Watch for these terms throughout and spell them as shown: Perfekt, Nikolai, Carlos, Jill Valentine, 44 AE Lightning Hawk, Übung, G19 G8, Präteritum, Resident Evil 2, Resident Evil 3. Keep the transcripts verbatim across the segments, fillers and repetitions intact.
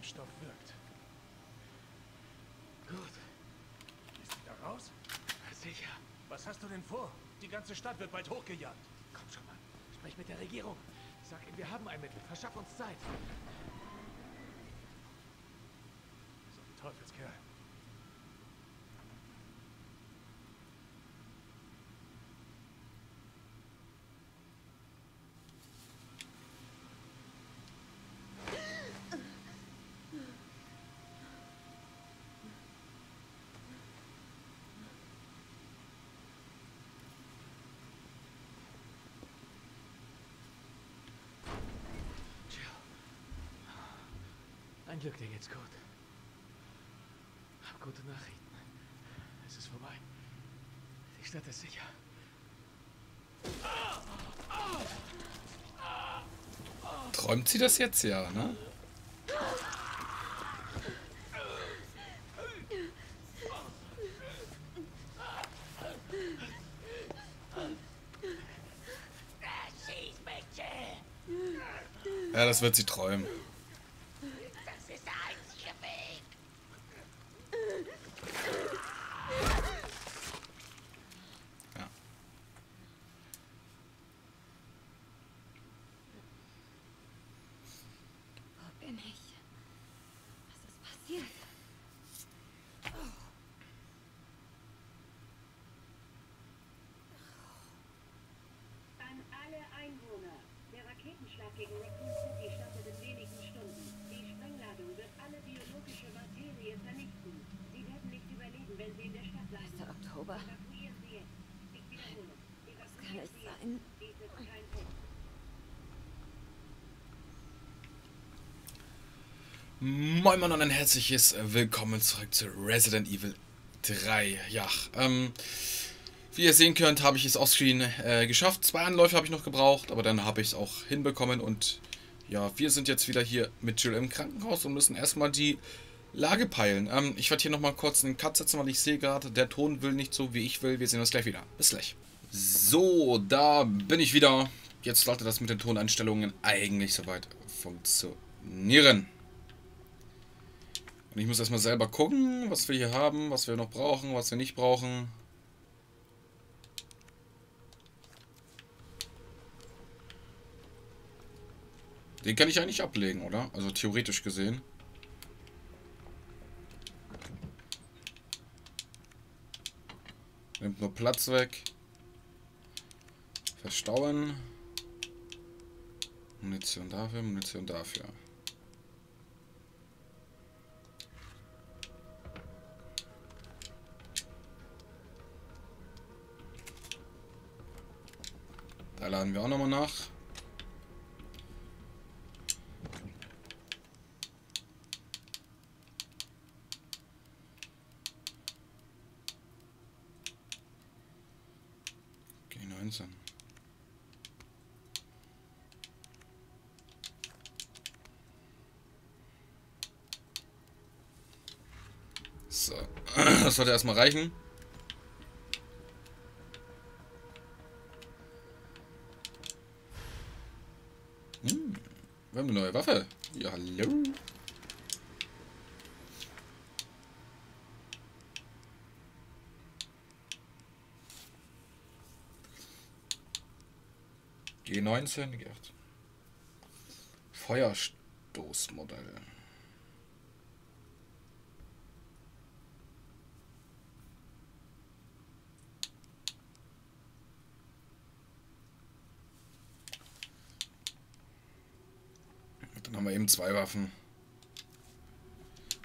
Impfstoff wirkt. Gut. Ist sie da raus? Sicher. Was hast du denn vor? Die ganze Stadt wird bald hochgejagt. Komm schon mal. Sprich mit der Regierung. Sag ihnen, wir haben ein Mittel. Verschaff uns Zeit. So ein Teufelskerl. Ein Glück, dir geht's gut. Hab gute Nachrichten. Es ist vorbei. Die Stadt ist sicher. Träumt sie das jetzt ja, ne? Ja, das wird sie träumen. Moin Moin und ein herzliches Willkommen zurück zu Resident Evil drei. Ja, ähm, wie ihr sehen könnt, habe ich es offscreen äh, geschafft. Zwei Anläufe habe ich noch gebraucht, aber dann habe ich es auch hinbekommen. Und ja, wir sind jetzt wieder hier mit Jill im Krankenhaus und müssen erstmal die Lage peilen. Ähm, ich werde hier nochmal kurz einen Cut setzen, weil ich sehe gerade, der Ton will nicht so, wie ich will. Wir sehen uns gleich wieder. Bis gleich. So, da bin ich wieder. Jetzt sollte das mit den Toneinstellungen eigentlich soweit funktionieren. Und ich muss erstmal selber gucken, was wir hier haben, was wir noch brauchen, was wir nicht brauchen. Den kann ich eigentlich ablegen, oder? Also theoretisch gesehen. Nimmt nur Platz weg. Verstauen. Munition dafür, Munition dafür. Da laden wir auch nochmal nach. G neunzehn. So, das sollte erstmal reichen. Wir haben eine neue Waffe. Ja, hallo. G neunzehn G acht. Feuerstoßmodell. Haben wir eben zwei Waffen.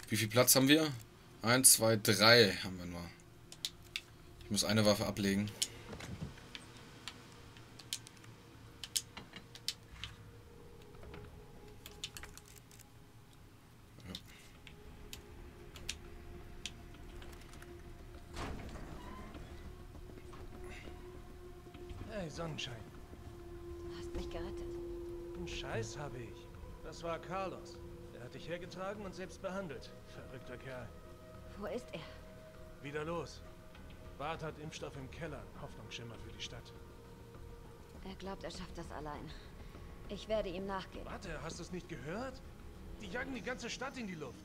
Wie viel Platz haben wir? Eins, zwei, drei haben wir nur. Ich muss eine Waffe ablegen. Hey, Sonnenschein. Du hast mich gerettet. Einen Scheiß habe ich. Das war Carlos. Er hat dich hergetragen und selbst behandelt. Verrückter Kerl. Wo ist er? Wieder los. Bart hat Impfstoff im Keller. Hoffnungsschimmer für die Stadt. Er glaubt, er schafft das allein. Ich werde ihm nachgehen. Warte, hast du es nicht gehört? Die jagen die ganze Stadt in die Luft.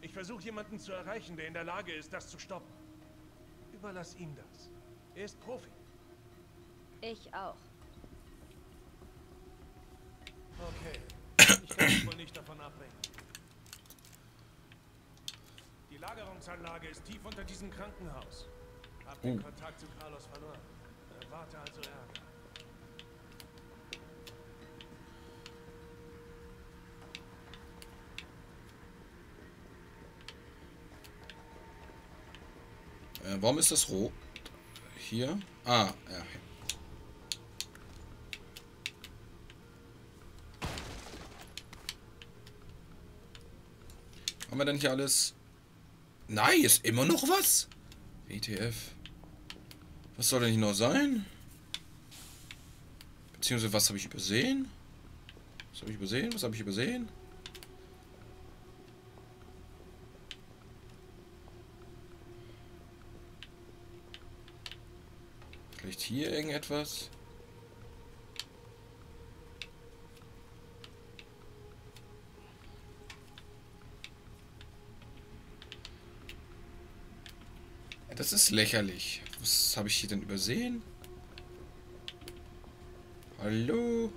Ich versuche jemanden zu erreichen, der in der Lage ist, das zu stoppen. Überlass ihm das. Er ist Profi. Ich auch. Okay. Ich kann mich wohl nicht davon abbringen. Die Lagerungsanlage ist tief unter diesem Krankenhaus. Hab den hm. Kontakt zu Carlos verloren. Erwarte also Ärger. Äh, warum ist das rot? Hier? Ah, ja. Haben wir denn hier alles? Nein, ist immer noch was? W T F. Was soll denn hier noch sein? Beziehungsweise, was habe ich übersehen? Was habe ich übersehen? Was habe ich übersehen? Vielleicht hier irgendetwas? Das ist lächerlich. Was habe ich hier denn übersehen? Hallo?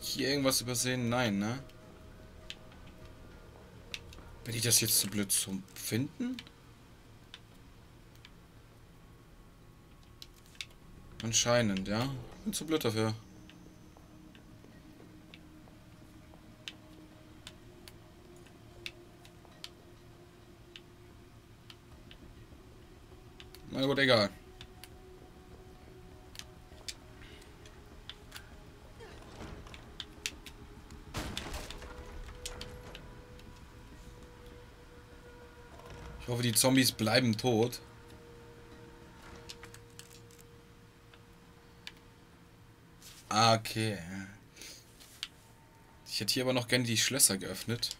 Hier irgendwas übersehen? Nein, ne? Bin ich das jetzt zu blöd zum Finden? Anscheinend, ja. Bin zu blöd dafür. Na gut, egal. Ich hoffe, die Zombies bleiben tot. Ah, okay. Ich hätte hier aber noch gerne die Schlösser geöffnet.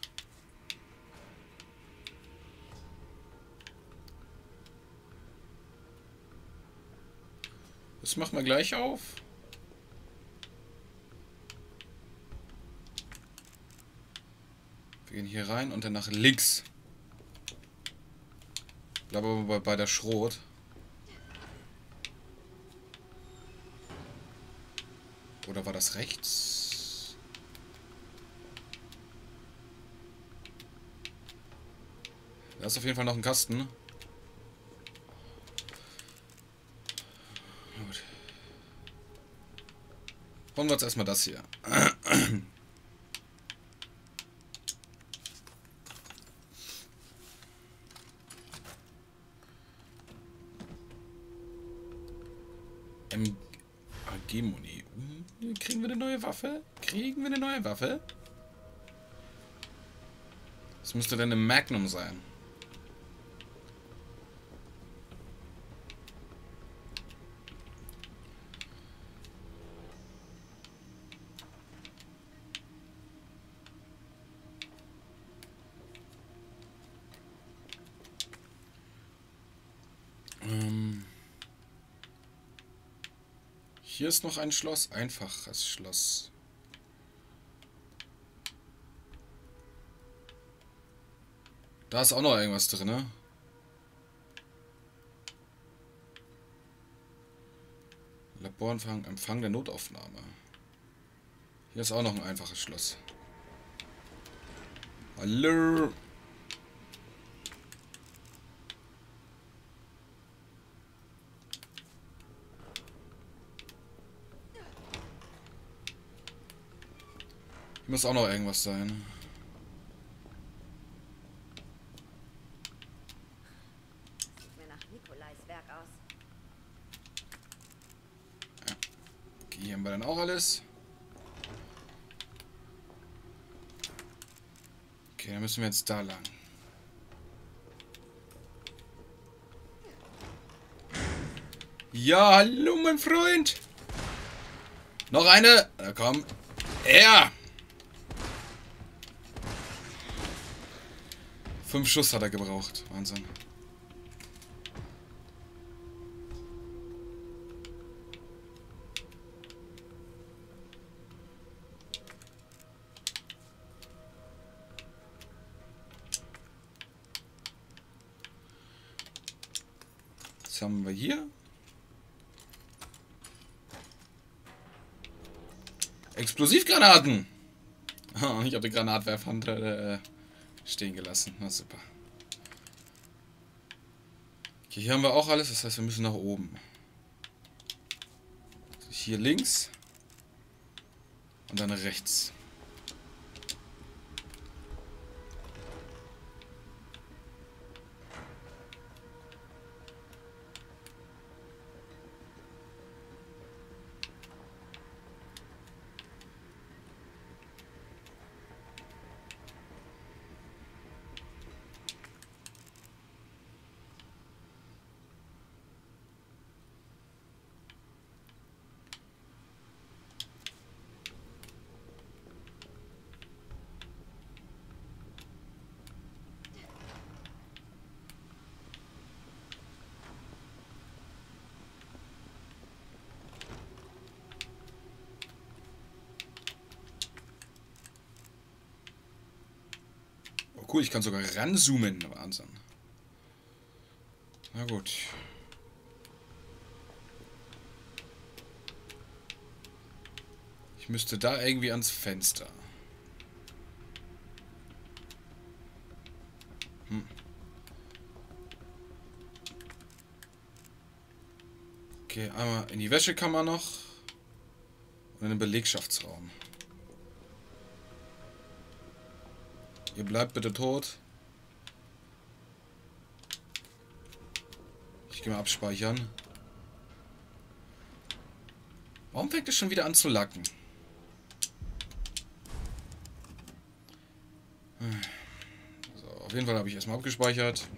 Das machen wir gleich auf. Wir gehen hier rein und dann nach links. Ich glaube bei, bei der Schrot. Oder war das rechts? Da ist auf jeden Fall noch ein Kasten. Wollen wir jetzt erstmal das hier. M A G Muni. Kriegen wir eine neue Waffe? Kriegen wir eine neue Waffe? Das müsste dann eine Magnum sein. Hier ist noch ein Schloss, einfaches Schloss. Da ist auch noch irgendwas drin, ne? Laborempfang, Empfang der Notaufnahme. Hier ist auch noch ein einfaches Schloss. Hallo! Muss auch noch irgendwas sein. Sieht mir nach Nikolais Werk aus. Ja. Okay, hier haben wir dann auch alles. Okay, dann müssen wir jetzt da lang. Ja, hallo mein Freund. Noch eine. Na komm. Ja. Fünf Schuss hat er gebraucht. Wahnsinn. Was haben wir hier? Explosivgranaten! Oh, ich habe den Granatwerfhand äh, stehen gelassen. Na super. Okay, hier haben wir auch alles. Das heißt, wir müssen nach oben. Also hier links. Und dann rechts. Cool, ich kann sogar ranzoomen, Wahnsinn. Na gut. Ich müsste da irgendwie ans Fenster. Hm. Okay, einmal in die Wäschekammer noch. Und in den Belegschaftsraum. Ihr bleibt bitte tot. Ich gehe mal abspeichern. Warum fängt es schon wieder an zu lacken? So, auf jeden Fall habe ich erstmal abgespeichert.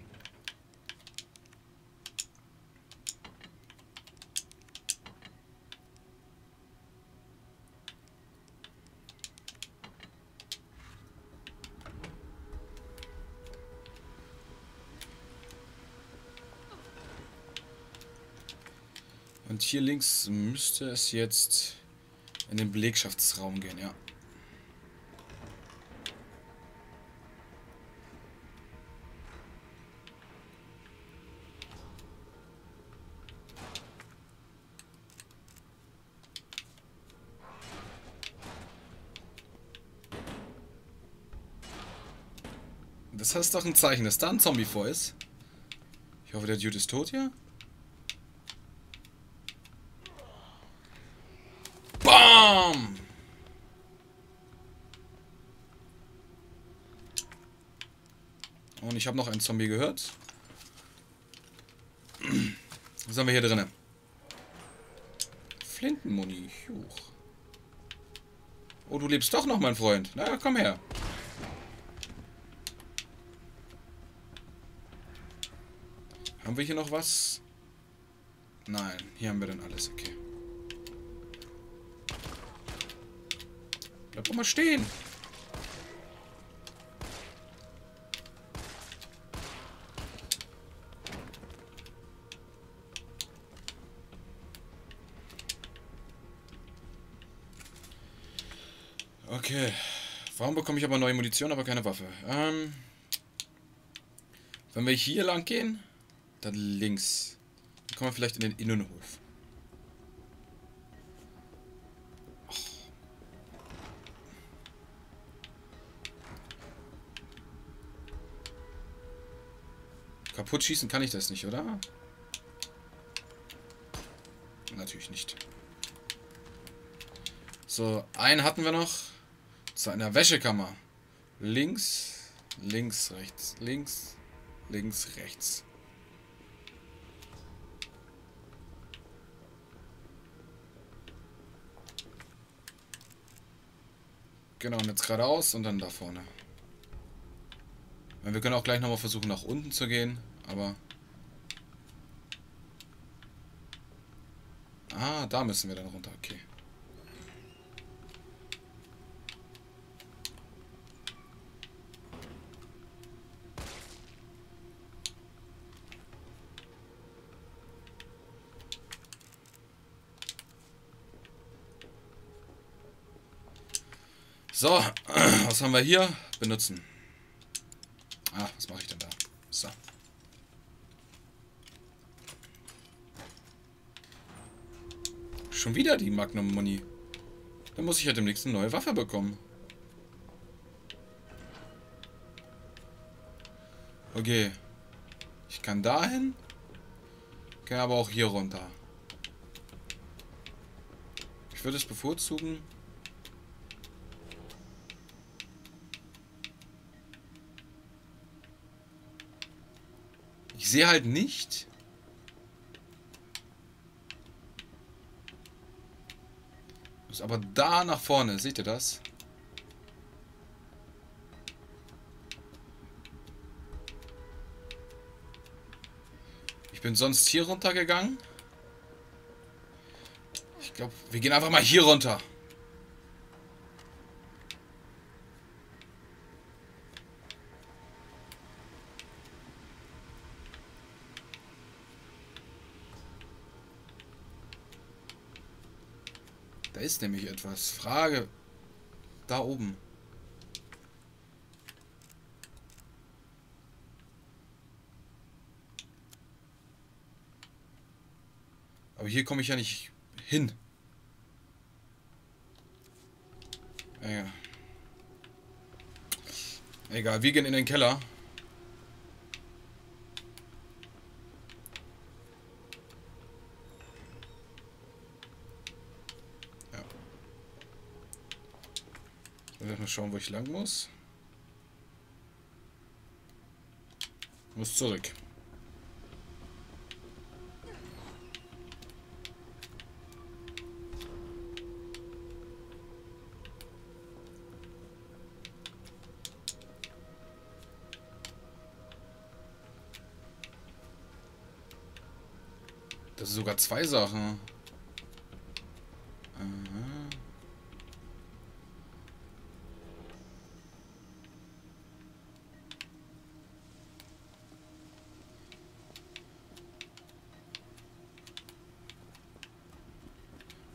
Und hier links müsste es jetzt in den Belegschaftsraum gehen, ja. Das heißt doch ein Zeichen, dass da ein Zombie vor ist. Ich hoffe, der Dude ist tot hier. Und ich habe noch einen Zombie gehört. Was haben wir hier drin? Flintenmuni. Oh, du lebst doch noch, mein Freund. Na ja, komm her. Haben wir hier noch was? Nein, hier haben wir dann alles. Okay. Bleib doch mal stehen. Okay. Warum bekomme ich aber neue Munition, aber keine Waffe? Ähm, wenn wir hier lang gehen, dann links. Dann kommen wir vielleicht in den Innenhof. Kaputt schießen kann ich das nicht, oder? Natürlich nicht. So, einen hatten wir noch. Zu einer Wäschekammer. Links, links, rechts, links, links, rechts. Genau, und jetzt geradeaus und dann da vorne. Wir können auch gleich nochmal versuchen, nach unten zu gehen, aber... Ah, da müssen wir dann runter, okay. So, was haben wir hier? Benutzen. Ah, was mache ich denn da? So. schon wieder die Magnum-Muni. Dann muss ich ja halt demnächst eine neue Waffe bekommen. Okay. Ich kann dahin. Kann aber auch hier runter. Ich würde es bevorzugen. Ich sehe halt nicht. Muss aber da nach vorne. Seht ihr das? Ich bin sonst hier runtergegangen. Ich glaube, wir gehen einfach mal hier runter. Da ist nämlich etwas. Frage. Da oben. Aber hier komme ich ja nicht hin. Egal. Egal, wir gehen in den Keller. Mal schauen, wo ich lang muss. Muss zurück. Das sind sogar zwei Sachen.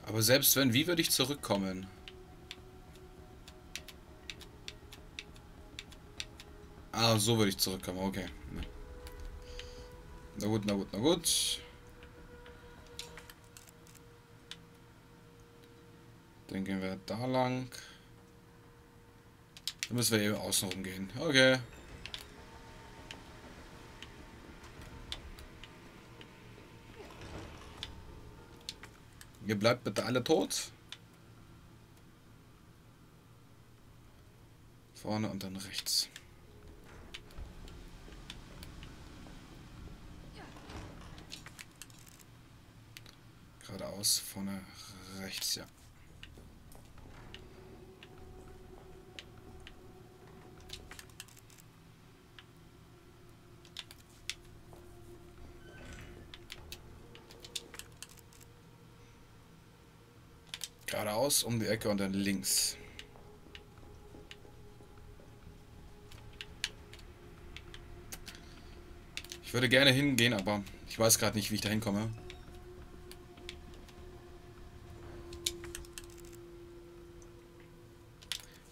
Aber selbst wenn, wie würde ich zurückkommen? Ah, so würde ich zurückkommen, okay. Na gut, na gut, na gut. Dann gehen wir da lang. Dann müssen wir eben außenrum gehen. Okay. Ihr bleibt bitte alle tot. Vorne und dann rechts. Geradeaus, vorne, rechts, ja. Geradeaus, um die Ecke und dann links. Ich würde gerne hingehen, aber ich weiß gerade nicht, wie ich da hinkomme.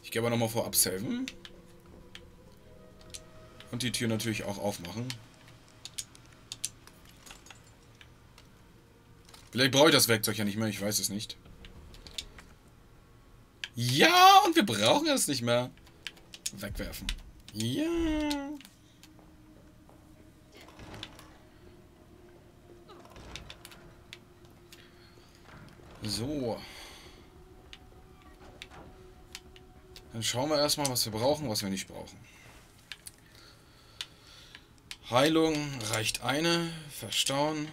Ich gehe aber nochmal vorab saven. Und die Tür natürlich auch aufmachen. Vielleicht brauche ich das Werkzeug ja nicht mehr, ich weiß es nicht. Ja, und wir brauchen es nicht mehr. Wegwerfen. Ja. So. Dann schauen wir erstmal, was wir brauchen, was wir nicht brauchen. Heilung reicht eine. Verstauen.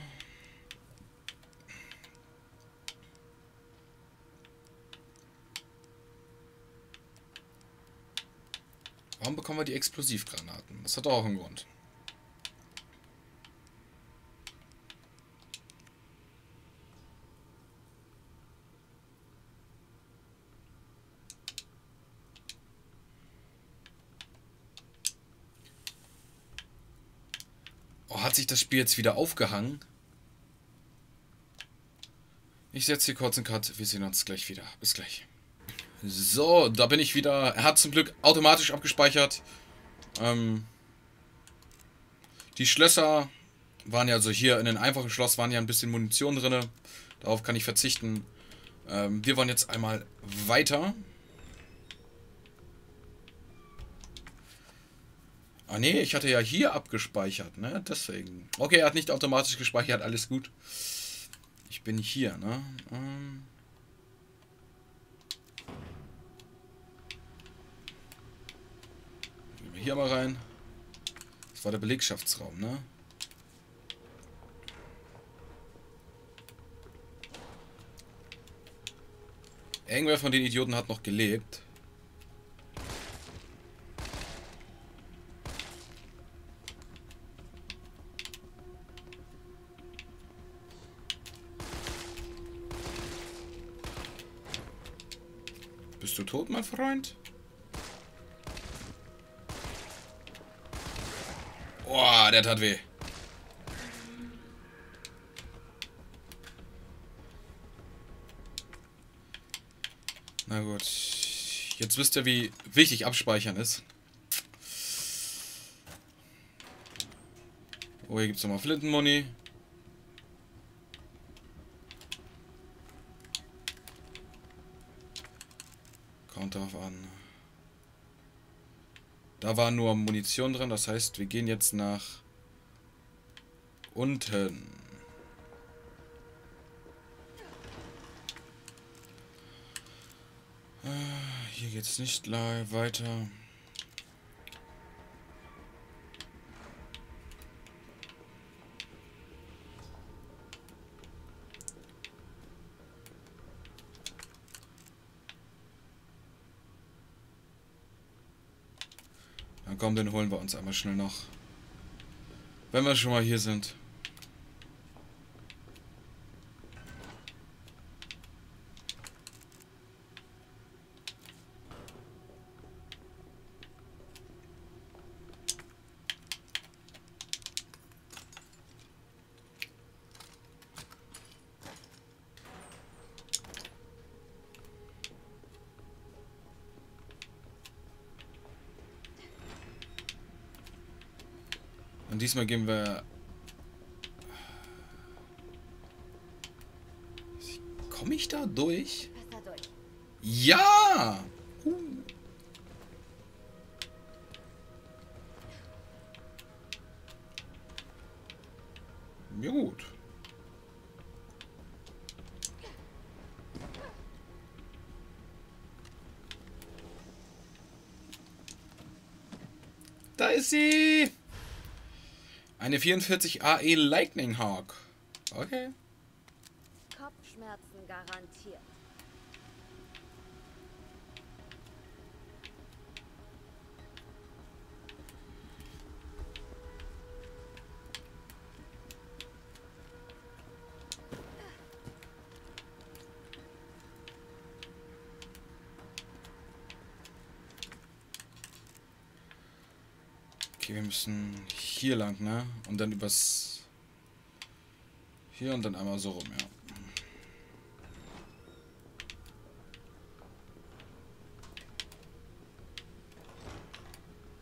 Warum bekommen wir die Explosivgranaten? Das hat auch einen Grund. Oh, hat sich das Spiel jetzt wieder aufgehangen? Ich setze hier kurz einen Cut. Wir sehen uns gleich wieder. Bis gleich. So, da bin ich wieder. Er hat zum Glück automatisch abgespeichert. Ähm, die Schlösser waren ja, also hier in den einfachen Schloss waren ja ein bisschen Munition drin. Darauf kann ich verzichten. Ähm, wir wollen jetzt einmal weiter. Ah ne, ich hatte ja hier abgespeichert, ne? Deswegen. Okay, er hat nicht automatisch gespeichert, alles gut. Ich bin hier, ne? Ähm hier mal rein. Das war der Belegschaftsraum, ne? Irgendwer von den Idioten hat noch gelebt. Bist du tot, mein Freund? Boah, der tat weh. Na gut. Jetzt wisst ihr, wie wichtig Abspeichern ist. Oh, hier gibt es nochmal Flintenmuni. Kommt drauf an. Da war nur Munition drin, das heißt, wir gehen jetzt nach unten. Hier geht's nicht weiter. Na komm, den holen wir uns einmal schnell noch. Wenn wir schon mal hier sind. Und diesmal gehen wir... Komme ich da durch? Ja! Uh. Ja gut. Da ist sie! Eine vierundvierzig A E Lightning Hawk. Okay. Kopfschmerzen garantiert. Okay, wir müssen hier lang, ne? Und dann übers... Hier und dann einmal so rum, ja.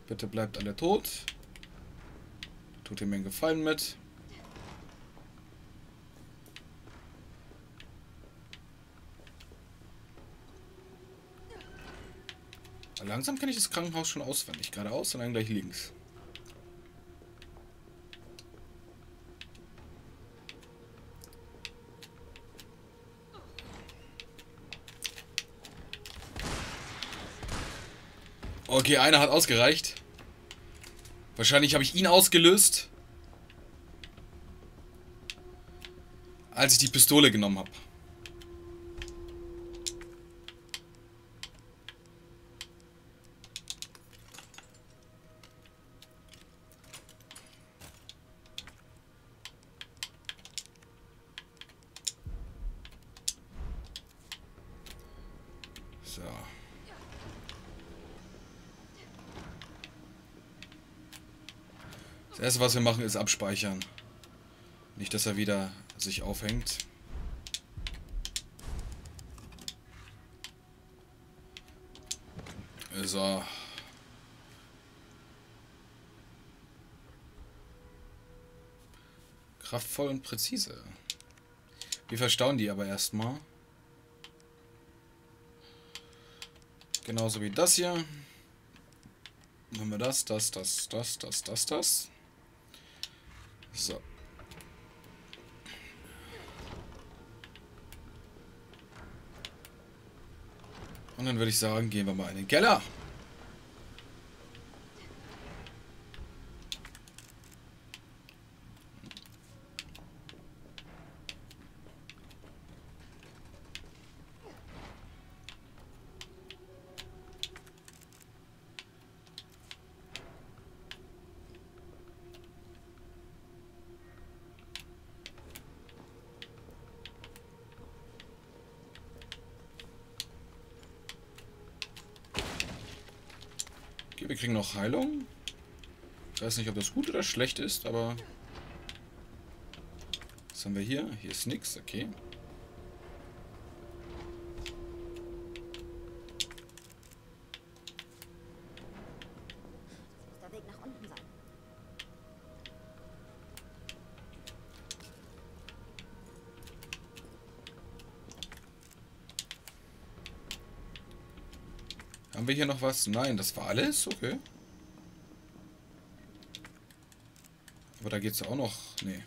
Bitte bleibt alle tot. Tut ihr mir einen Gefallen mit. Langsam kenne ich das Krankenhaus schon auswendig. Geradeaus und dann gleich links. Okay, einer hat ausgereicht. Wahrscheinlich habe ich ihn ausgelöst, als ich die Pistole genommen habe. So. Das erste, was wir machen, ist abspeichern. Nicht, dass er wieder sich aufhängt. So. Kraftvoll und präzise. Wir verstauen die aber erstmal. Genauso wie das hier. Dann haben wir das, das, das, das, das, das, das. So. Und dann würde ich sagen, gehen wir mal in den Keller. Wir kriegen noch Heilung. Ich weiß nicht, ob das gut oder schlecht ist, aber... Was haben wir hier? Hier ist nichts, okay. Das muss der Weg nach unten sein. Haben wir hier noch was? Nein, das war alles? Okay. Aber da geht's auch noch. Nee.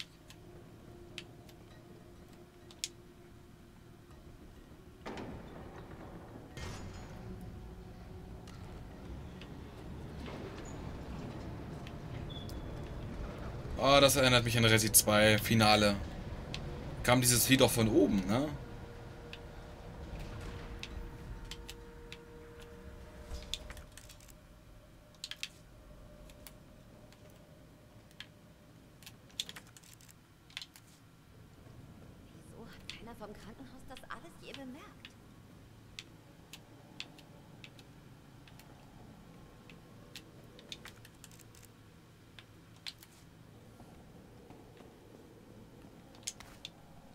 Ah, oh, das erinnert mich an Resi zwei Finale. Kam dieses Lied auch von oben, ne? Vom Krankenhaus das alles je bemerkt.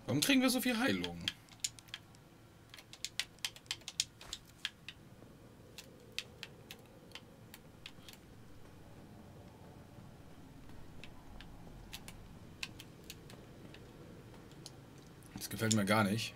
Warum kriegen wir so viel Heilung? Gefällt mir gar nicht.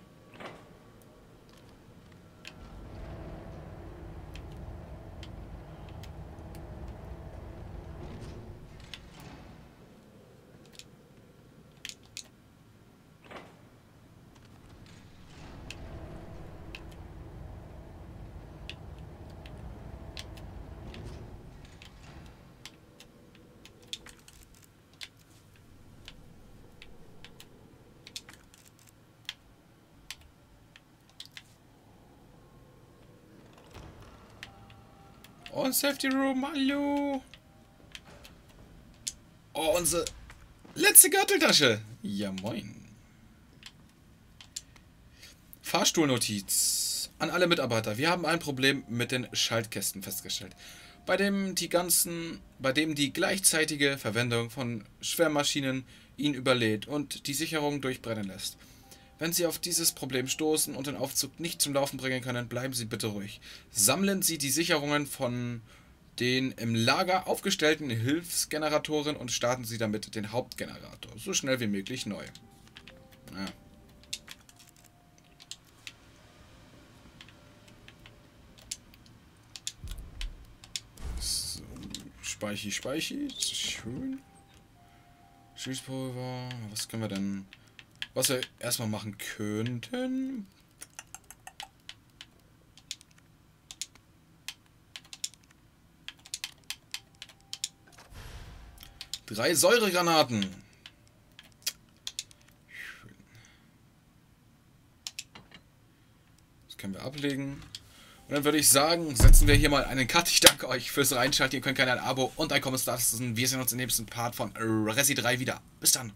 Und Safety Room, hallo. Oh, unsere letzte Gürteltasche. Ja, moin. Fahrstuhlnotiz. An alle Mitarbeiter. Wir haben ein Problem mit den Schaltkästen festgestellt, bei dem die ganzen, bei dem die gleichzeitige Verwendung von Schwermaschinen ihn überlädt und die Sicherung durchbrennen lässt. Wenn Sie auf dieses Problem stoßen und den Aufzug nicht zum Laufen bringen können, bleiben Sie bitte ruhig. Sammeln Sie die Sicherungen von den im Lager aufgestellten Hilfsgeneratoren und starten Sie damit den Hauptgenerator. So schnell wie möglich neu. Ja. So, Speichi, Speichi. Schön. Schießpulver. Was können wir denn... Was wir erstmal machen könnten. Drei Säuregranaten. Schön. Das können wir ablegen. Und dann würde ich sagen, setzen wir hier mal einen Cut. Ich danke euch fürs Reinschalten. Ihr könnt gerne ein Abo und ein Kommentar lassen. Wir sehen uns im nächsten Part von Resi drei wieder. Bis dann.